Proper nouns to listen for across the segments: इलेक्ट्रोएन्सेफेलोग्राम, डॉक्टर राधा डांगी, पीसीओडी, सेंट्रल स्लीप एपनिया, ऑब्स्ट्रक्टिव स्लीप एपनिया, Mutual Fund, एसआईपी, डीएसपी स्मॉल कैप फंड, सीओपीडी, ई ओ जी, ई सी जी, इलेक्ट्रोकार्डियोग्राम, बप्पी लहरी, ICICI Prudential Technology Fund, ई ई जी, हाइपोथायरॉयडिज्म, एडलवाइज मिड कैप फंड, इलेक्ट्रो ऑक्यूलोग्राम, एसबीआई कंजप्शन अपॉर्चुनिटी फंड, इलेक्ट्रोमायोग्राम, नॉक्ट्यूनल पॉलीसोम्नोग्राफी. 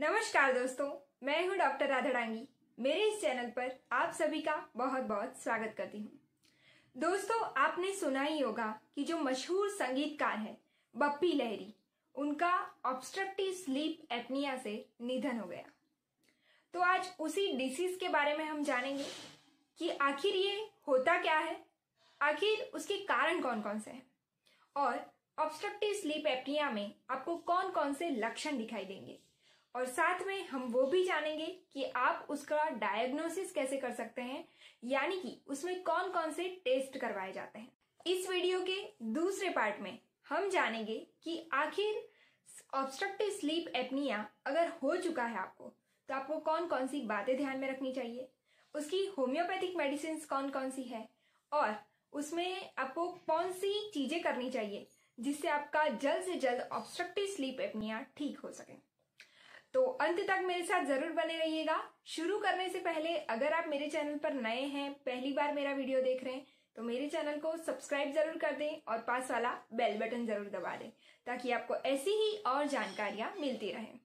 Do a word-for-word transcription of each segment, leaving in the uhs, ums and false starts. नमस्कार दोस्तों, मैं हूं डॉक्टर राधा डांगी। मेरे इस चैनल पर आप सभी का बहुत बहुत स्वागत करती हूं। दोस्तों, आपने सुना ही होगा कि जो मशहूर संगीतकार है बप्पी लहरी, उनका ऑब्स्ट्रक्टिव स्लीप एपनिया से निधन हो गया। तो आज उसी डिसीज के बारे में हम जानेंगे कि आखिर ये होता क्या है, आखिर उसके कारण कौन कौन से हैं और ऑब्स्ट्रक्टिव स्लीप एपनिया में आपको कौन कौन से लक्षण दिखाई देंगे, और साथ में हम वो भी जानेंगे कि आप उसका डायग्नोसिस कैसे कर सकते हैं, यानी कि उसमें कौन कौन से टेस्ट करवाए जाते हैं। इस वीडियो के दूसरे पार्ट में हम जानेंगे कि आखिर ऑब्स्ट्रक्टिव स्लीप एपनिया अगर हो चुका है आपको, तो आपको कौन कौन सी बातें ध्यान में रखनी चाहिए, उसकी होम्योपैथिक मेडिसिन कौन कौन सी है और उसमें आपको कौन सी चीजें करनी चाहिए जिससे आपका जल्द से जल्द ऑब्स्ट्रक्टिव स्लीप एपनिया ठीक हो सके। तो अंत तक मेरे साथ जरूर बने रहिएगा। शुरू करने से पहले अगर आप मेरे चैनल पर नए हैं, पहली बार मेरा वीडियो देख रहे हैं, तो मेरे चैनल को सब्सक्राइब जरूर कर दें और पास वाला बेल बटन जरूर दबा दें ताकि आपको ऐसी ही और जानकारियां मिलती रहें।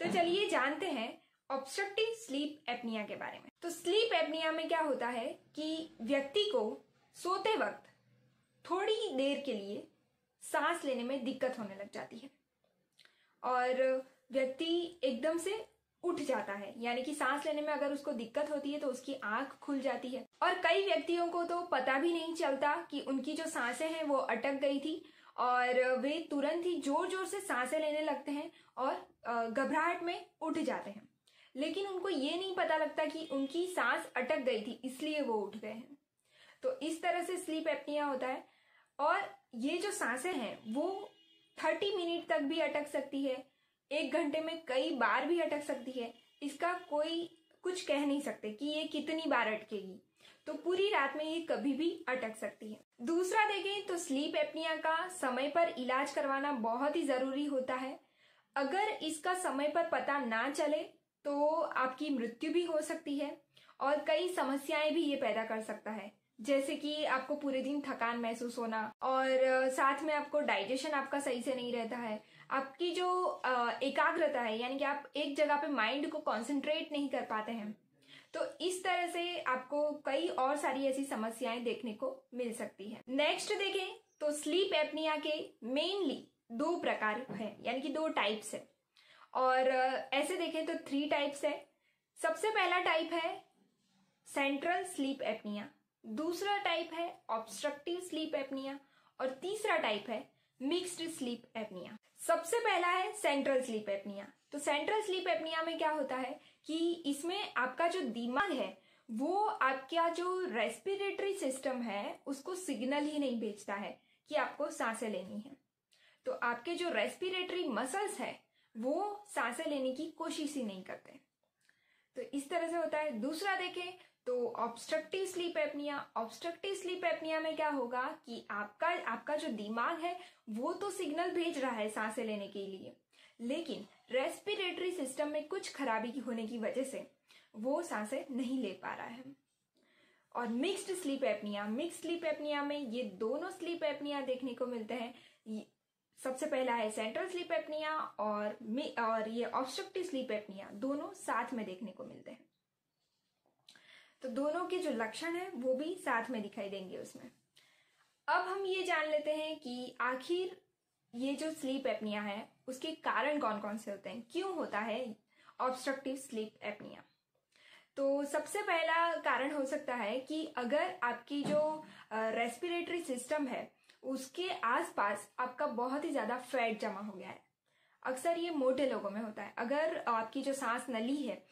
तो चलिए जानते हैं ऑब्स्ट्रक्टिव स्लीप एपनिया के बारे में। तो स्लीप एपनिया में क्या होता है कि व्यक्ति को सोते वक्त थोड़ी देर के लिए सांस लेने में दिक्कत होने लग जाती है और व्यक्ति एकदम से उठ जाता है, यानी कि सांस लेने में अगर उसको दिक्कत होती है तो उसकी आंख खुल जाती है। और कई व्यक्तियों को तो पता भी नहीं चलता कि उनकी जो सांसें हैं वो अटक गई थी और वे तुरंत ही जोर जोर से सांसें लेने लगते हैं और घबराहट में उठ जाते हैं, लेकिन उनको ये नहीं पता लगता कि उनकी सांस अटक गई थी इसलिए वो उठ गए हैं। तो इस तरह से स्लीप एपनिया होता है। और ये जो सांसें हैं वो थर्टी मिनट तक भी अटक सकती है, एक घंटे में कई बार भी अटक सकती है। इसका कोई कुछ कह नहीं सकते कि ये कितनी बार अटकेगी, तो पूरी रात में ये कभी भी अटक सकती है। दूसरा देखें तो स्लीप एपनिया का समय पर इलाज करवाना बहुत ही जरूरी होता है। अगर इसका समय पर पता ना चले तो आपकी मृत्यु भी हो सकती है और कई समस्याएं भी ये पैदा कर सकता है, जैसे कि आपको पूरे दिन थकान महसूस होना और साथ में आपको डाइजेशन आपका सही से नहीं रहता है, आपकी जो एकाग्रता है यानी कि आप एक जगह पे माइंड को कंसंट्रेट नहीं कर पाते हैं। तो इस तरह से आपको कई और सारी ऐसी समस्याएं देखने को मिल सकती है। नेक्स्ट देखें तो स्लीप एपनिया के मेनली दो प्रकार हैं, यानी कि दो टाइप्स है, और ऐसे देखें तो थ्री टाइप्स है। सबसे पहला टाइप है सेंट्रल स्लीप एपनिया, दूसरा टाइप है ऑब्स्ट्रक्टिव स्लीप एपनिया और तीसरा टाइप है मिक्स्ड स्लीप एपनिया। सबसे पहला है सेंट्रल स्लीप एपनिया। तो सेंट्रल स्लीप एपनिया में क्या होता है कि इसमें आपका जो दिमाग है वो आपका जो रेस्पिरेटरी सिस्टम है उसको सिग्नल ही नहीं भेजता है कि आपको सांसें लेनी है, तो आपके जो रेस्पिरेटरी मसल्स है वो सांसें लेने की कोशिश ही नहीं करते, तो इस तरह से होता है। दूसरा देखें तो ऑब्स्ट्रक्टिव स्लीप एपनिया। ऑब्स्ट्रक्टिव स्लीप एपनिया में क्या होगा कि आपका आपका जो दिमाग है वो तो सिग्नल भेज रहा है सांसें लेने के लिए, लेकिन रेस्पिरेटरी सिस्टम में कुछ खराबी की होने की वजह से वो सांसें नहीं ले पा रहा है। और mixed sleep apnoea, mixed sleep apnoea में ये दोनों स्लीप एपनिया देखने को मिलते हैं। सबसे पहला है सेंट्रल स्लीप एपनिया और और ये ऑब्स्ट्रक्टिव स्लीप एपनिया, दोनों साथ में देखने को मिलते हैं। तो दोनों के जो लक्षण है वो भी साथ में दिखाई देंगे उसमें। अब हम ये जान लेते हैं कि आखिर ये जो स्लीप एपनिया है उसके कारण कौन कौन से होते हैं, क्यों होता है ऑब्स्ट्रक्टिव स्लीप एपनिया। तो सबसे पहला कारण हो सकता है कि अगर आपकी जो रेस्पिरेटरी सिस्टम है उसके आसपास आपका बहुत ही ज्यादा फैट जमा हो गया है। अक्सर ये मोटे लोगों में होता है। अगर आपकी जो सांस नली है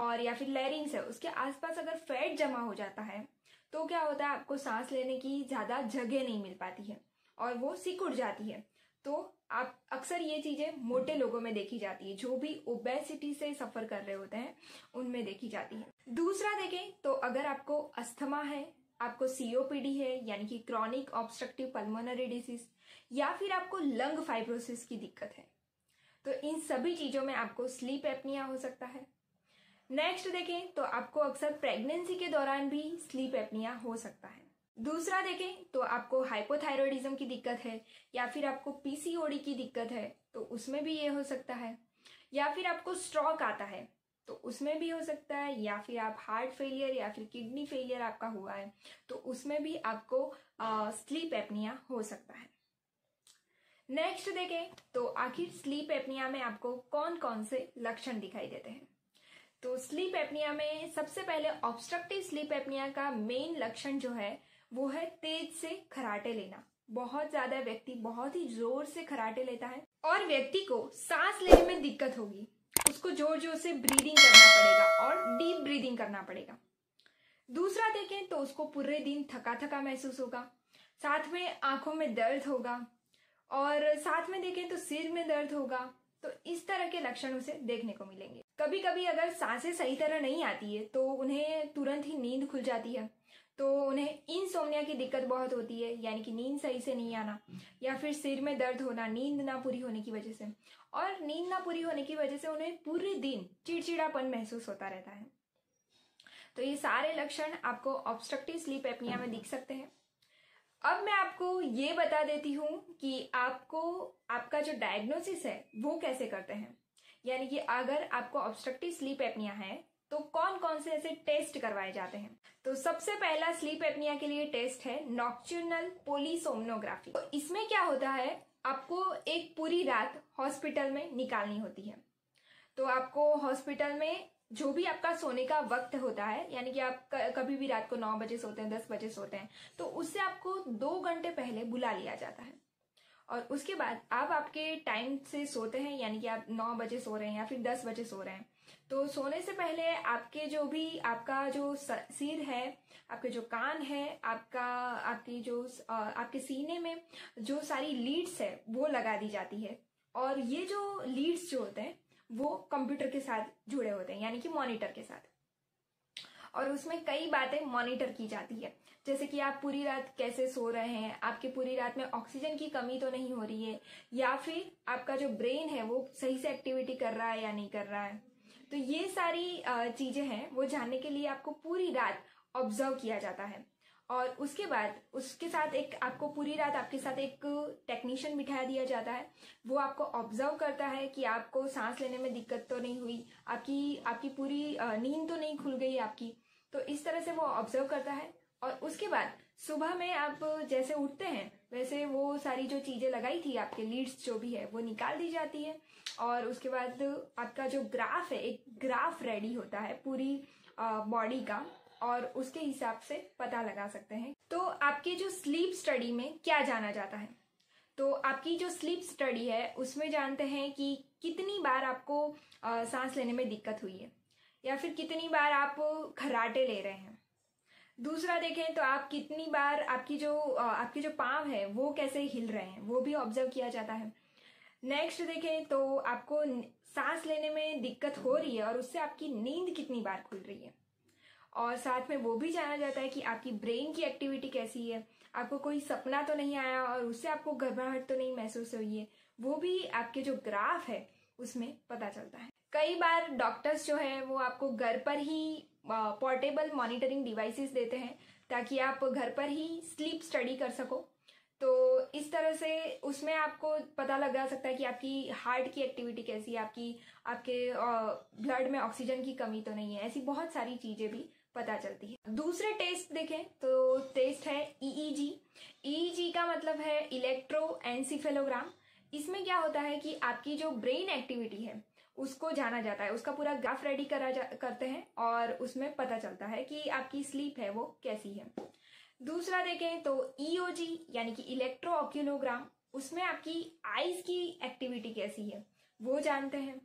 और या फिर लैरिंग्स है उसके आसपास अगर फैट जमा हो जाता है तो क्या होता है, आपको सांस लेने की ज्यादा जगह नहीं मिल पाती है और वो सिकुड़ जाती है। तो आप अक्सर ये चीजें मोटे लोगों में देखी जाती है, जो भी ओबेसिटी से सफर कर रहे होते हैं उनमें देखी जाती है। दूसरा देखें तो अगर आपको अस्थमा है, आपको सीओपीडी है यानी कि क्रॉनिक ऑब्स्ट्रक्टिव पल्मोनरी डिसीज, या फिर आपको लंग फाइब्रोसिस की दिक्कत है, तो इन सभी चीजों में आपको स्लीप एपनिया हो सकता है। नेक्स्ट देखें तो आपको अक्सर प्रेगनेंसी के दौरान भी स्लीप एपनिया हो सकता है। दूसरा देखें तो आपको हाइपोथायरॉयडिज्म की दिक्कत है या फिर आपको पीसीओडी की दिक्कत है, तो उसमें भी ये हो सकता है। या फिर आपको स्ट्रोक आता है तो उसमें भी हो सकता है, या फिर आप हार्ट फेलियर या फिर किडनी फेलियर आपका हुआ है तो उसमें भी आपको स्लीप एपनिया हो सकता है। नेक्स्ट देखें तो आखिर स्लीप एपनिया में आपको कौन कौन से लक्षण दिखाई देते हैं। तो स्लीप एपनिया में सबसे पहले ऑब्स्ट्रक्टिव स्लीप एपनिया का मेन लक्षण जो है वो है तेज से खराटे लेना। बहुत ज्यादा व्यक्ति बहुत ही जोर से खराटे लेता है और व्यक्ति को सांस लेने में दिक्कत होगी, उसको जोर जोर से ब्रीदिंग करना पड़ेगा और डीप ब्रीदिंग करना पड़ेगा। दूसरा देखें तो उसको पूरे दिन थका थका महसूस होगा, साथ में आंखों में दर्द होगा और साथ में देखें तो सिर में दर्द होगा। तो इस तरह के लक्षण उसे देखने को मिलेंगे। कभी कभी अगर सांसें सही तरह नहीं आती है तो उन्हें तुरंत ही नींद खुल जाती है, तो उन्हें इंसोम्निया की दिक्कत बहुत होती है, यानी कि नींद सही से नहीं आना या फिर सिर में दर्द होना नींद ना पूरी होने की वजह से, और नींद ना पूरी होने की वजह से उन्हें पूरे दिन चिड़चिड़ापन महसूस होता रहता है। तो ये सारे लक्षण आपको ऑब्स्ट्रक्टिव स्लीप एपनिया में दिख सकते हैं। अब मैं आपको ये बता देती हूँ कि आपको आपका जो डायग्नोसिस है वो कैसे करते हैं, यानी कि अगर आपको ऑब्स्ट्रक्टिव स्लीप एपनिया है तो कौन कौन से ऐसे टेस्ट करवाए जाते हैं। तो सबसे पहला स्लीप एपनिया के लिए टेस्ट है नॉक्ट्यूनल पॉलीसोम्नोग्राफी। तो इसमें क्या होता है, आपको एक पूरी रात हॉस्पिटल में निकालनी होती है। तो आपको हॉस्पिटल में जो भी आपका सोने का वक्त होता है, यानी कि आप कभी भी रात को नौ बजे सोते हैं, दस बजे सोते हैं, तो उससे आपको दो घंटे पहले बुला लिया जाता है और उसके बाद आप आपके टाइम से सोते हैं, यानी कि आप नौ बजे सो रहे हैं या फिर दस बजे सो रहे हैं, तो सोने से पहले आपके जो भी आपका जो सिर है, आपके जो कान है, आपका आपकी जो आपके सीने में जो सारी लीड्स है वो लगा दी जाती है। और ये जो लीड्स जो होते हैं वो कंप्यूटर के साथ जुड़े होते हैं, यानी कि मॉनिटर के साथ, और उसमें कई बातें मॉनिटर की जाती है, जैसे कि आप पूरी रात कैसे सो रहे हैं, आपके पूरी रात में ऑक्सीजन की कमी तो नहीं हो रही है, या फिर आपका जो ब्रेन है वो सही से एक्टिविटी कर रहा है या नहीं कर रहा है। तो ये सारी चीजें हैं वो जानने के लिए आपको पूरी रात ऑब्जर्व किया जाता है। और उसके बाद उसके साथ एक आपको पूरी रात आपके साथ एक टेक्नीशियन बिठा दिया जाता है, वो आपको ऑब्जर्व करता है कि आपको सांस लेने में दिक्कत तो नहीं हुई, आपकी आपकी पूरी नींद तो नहीं खुल गई आपकी, तो इस तरह से वो ऑब्जर्व करता है। और उसके बाद सुबह में आप जैसे उठते हैं वैसे वो सारी जो चीज़ें लगाई थी आपके लीड्स जो भी है वो निकाल दी जाती है। और उसके बाद आपका जो ग्राफ है, एक ग्राफ रेडी होता है पूरी बॉडी का और उसके हिसाब से पता लगा सकते हैं। तो आपके जो स्लीप स्टडी में क्या जाना जाता है, तो आपकी जो स्लीप स्टडी है उसमें जानते हैं कि कितनी बार आपको सांस लेने में दिक्कत हुई है या फिर कितनी बार आप खराटे ले रहे हैं। दूसरा देखें तो आप कितनी बार आपकी जो आपके जो पाँव है वो कैसे हिल रहे हैं वो भी ऑब्जर्व किया जाता है। नेक्स्ट देखें तो आपको सांस लेने में दिक्कत हो रही है और उससे आपकी नींद कितनी बार खुल रही है, और साथ में वो भी जाना जाता है कि आपकी ब्रेन की एक्टिविटी कैसी है, आपको कोई सपना तो नहीं आया और उससे आपको घबराहट तो नहीं महसूस हुई है, वो भी आपके जो ग्राफ है उसमें पता चलता है। कई बार डॉक्टर्स जो है वो आपको घर पर ही पोर्टेबल मॉनिटरिंग डिवाइसेस देते हैं ताकि आप घर पर ही स्लीप स्टडी कर सको। तो इस तरह से उसमें आपको पता लगा सकता है कि आपकी हार्ट की एक्टिविटी कैसी है, आपकी आपके ब्लड में ऑक्सीजन की कमी तो नहीं है, ऐसी बहुत सारी चीज़ें भी पता चलती है। दूसरे टेस्ट देखें तो टेस्ट है ई ई जी। ई ई जी का मतलब है इलेक्ट्रोएन्सेफेलोग्राम। इसमें क्या होता है कि आपकी जो ब्रेन एक्टिविटी है उसको जाना जाता है, उसका पूरा ग्राफ रेडी करा जा करते हैं और उसमें पता चलता है कि आपकी स्लीप है वो कैसी है। दूसरा देखें तो ई ओ जी यानी कि इलेक्ट्रो ऑक्यूलोग्राम, उसमें आपकी आईज की एक्टिविटी कैसी है वो जानते हैं।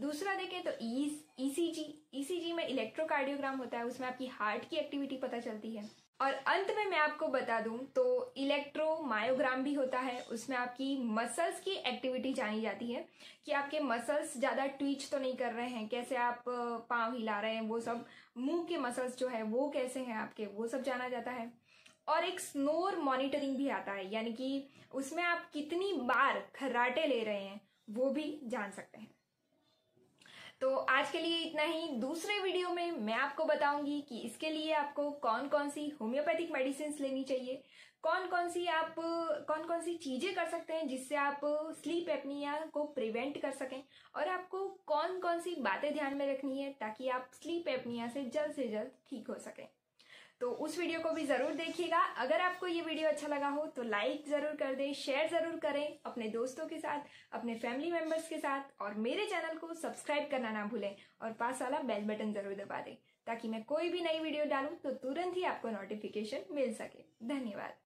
दूसरा देखें तो ई सी जी में इलेक्ट्रोकार्डियोग्राम होता है, उसमें आपकी हार्ट की एक्टिविटी पता चलती है। और अंत में मैं आपको बता दूं तो इलेक्ट्रोमायोग्राम भी होता है, उसमें आपकी मसल्स की एक्टिविटी जानी जाती है कि आपके मसल्स ज़्यादा ट्विच तो नहीं कर रहे हैं, कैसे आप पाँव हिला रहे हैं वो सब, मुंह के मसल्स जो है वो कैसे हैं आपके वो सब जाना जाता है। और एक स्नोर मॉनिटरिंग भी आता है, यानी कि उसमें आप कितनी बार खर्राटे ले रहे हैं वो भी जान सकते हैं। तो आज के लिए इतना ही। दूसरे वीडियो में मैं आपको बताऊंगी कि इसके लिए आपको कौन कौन सी होम्योपैथिक मेडिसिन लेनी चाहिए, कौन कौन सी आप कौन कौन सी चीज़ें कर सकते हैं जिससे आप स्लीप एपनिया को प्रिवेंट कर सकें, और आपको कौन कौन सी बातें ध्यान में रखनी है ताकि आप स्लीप एपनिया से जल्द से जल्द ठीक हो सकें। तो उस वीडियो को भी ज़रूर देखिएगा। अगर आपको ये वीडियो अच्छा लगा हो तो लाइक ज़रूर कर दें, शेयर ज़रूर करें अपने दोस्तों के साथ, अपने फैमिली मेम्बर्स के साथ, और मेरे चैनल को सब्सक्राइब करना ना भूलें और पास वाला बेल बटन ज़रूर दबा दें ताकि मैं कोई भी नई वीडियो डालूँ तो तुरंत ही आपको नोटिफिकेशन मिल सके। धन्यवाद।